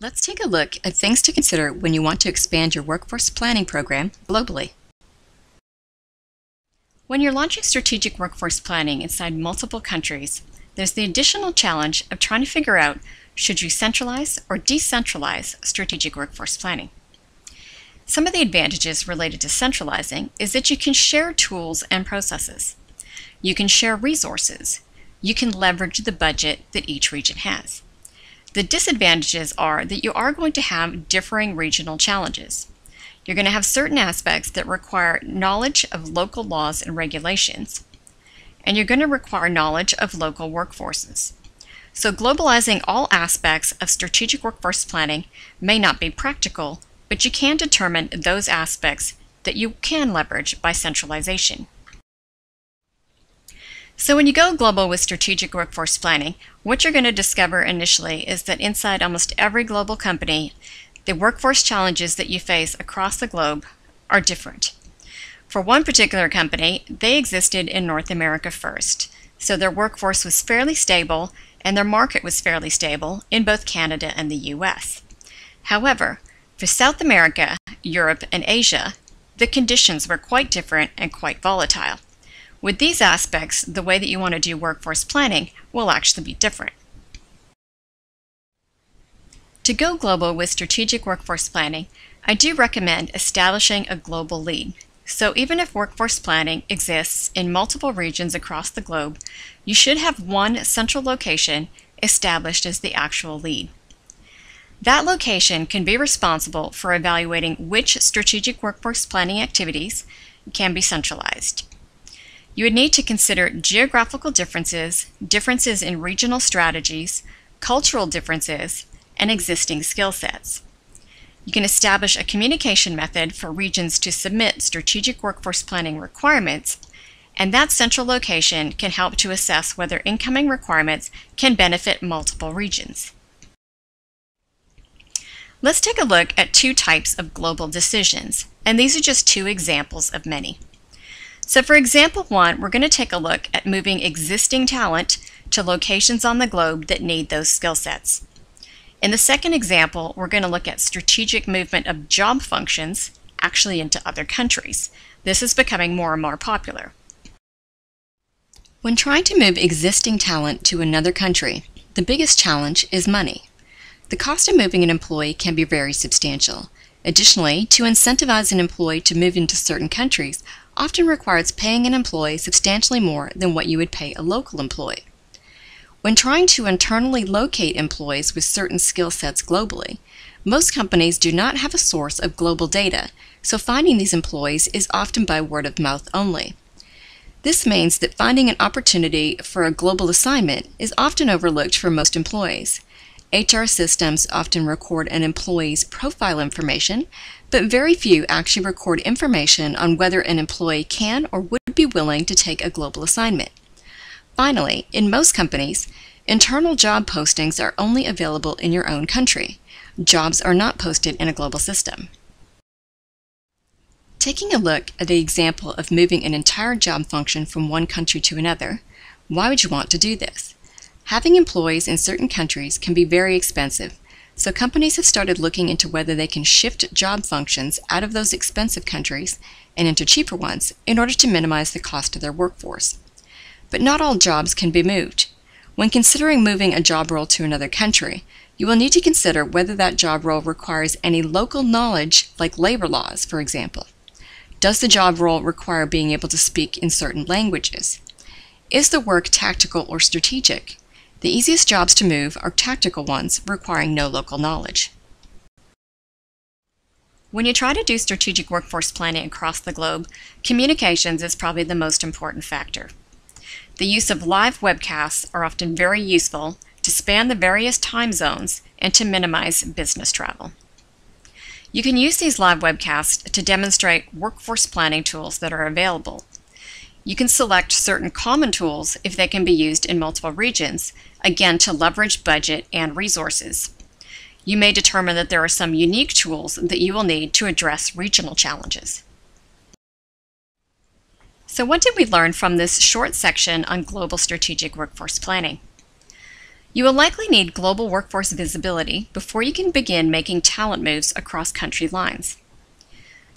Let's take a look at things to consider when you want to expand your workforce planning program globally. When you're launching strategic workforce planning inside multiple countries, there's the additional challenge of trying to figure out, should you centralize or decentralize strategic workforce planning? Some of the advantages related to centralizing is that you can share tools and processes. You can share resources. You can leverage the budget that each region has. The disadvantages are that you are going to have differing regional challenges. You're going to have certain aspects that require knowledge of local laws and regulations, and you're going to require knowledge of local workforces. So globalizing all aspects of strategic workforce planning may not be practical, but you can determine those aspects that you can leverage by centralization. So when you go global with strategic workforce planning, what you're going to discover initially is that inside almost every global company, the workforce challenges that you face across the globe are different. For one particular company, they existed in North America first, so their workforce was fairly stable and their market was fairly stable in both Canada and the US. However, for South America, Europe, and Asia, the conditions were quite different and quite volatile. With these aspects, the way that you want to do workforce planning will actually be different. To go global with strategic workforce planning, I do recommend establishing a global lead. So even if workforce planning exists in multiple regions across the globe, you should have one central location established as the actual lead. That location can be responsible for evaluating which strategic workforce planning activities can be centralized. You would need to consider geographical differences, differences in regional strategies, cultural differences, and existing skill sets. You can establish a communication method for regions to submit strategic workforce planning requirements, and that central location can help to assess whether incoming requirements can benefit multiple regions. Let's take a look at two types of global decisions, and these are just two examples of many. So for example one, we're going to take a look at moving existing talent to locations on the globe that need those skill sets. In the second example, we're going to look at strategic movement of job functions actually into other countries. This is becoming more and more popular. When trying to move existing talent to another country, the biggest challenge is money. The cost of moving an employee can be very substantial. Additionally, to incentivize an employee to move into certain countries often requires paying an employee substantially more than what you would pay a local employee. When trying to internally locate employees with certain skill sets globally, most companies do not have a source of global data, so finding these employees is often by word of mouth only. This means that finding an opportunity for a global assignment is often overlooked for most employees. HR systems often record an employee's profile information, but very few actually record information on whether an employee can or would be willing to take a global assignment. Finally, in most companies, internal job postings are only available in your own country. Jobs are not posted in a global system. Taking a look at the example of moving an entire job function from one country to another, why would you want to do this? Having employees in certain countries can be very expensive, so companies have started looking into whether they can shift job functions out of those expensive countries and into cheaper ones in order to minimize the cost of their workforce. But not all jobs can be moved. When considering moving a job role to another country, you will need to consider whether that job role requires any local knowledge, like labor laws, for example. Does the job role require being able to speak in certain languages? Is the work tactical or strategic? The easiest jobs to move are tactical ones requiring no local knowledge. When you try to do strategic workforce planning across the globe, communications is probably the most important factor. The use of live webcasts are often very useful to span the various time zones and to minimize business travel. You can use these live webcasts to demonstrate workforce planning tools that are available. You can select certain common tools if they can be used in multiple regions, again to leverage budget and resources. You may determine that there are some unique tools that you will need to address regional challenges. So what did we learn from this short section on global strategic workforce planning? You will likely need global workforce visibility before you can begin making talent moves across country lines.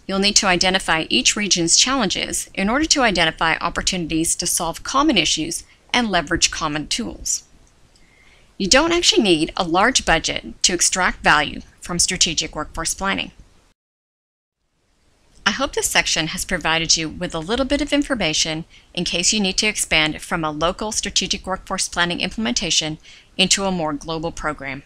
You'll need to identify each region's challenges in order to identify opportunities to solve common issues and leverage common tools. You don't actually need a large budget to extract value from strategic workforce planning. I hope this section has provided you with a little bit of information in case you need to expand from a local strategic workforce planning implementation into a more global program.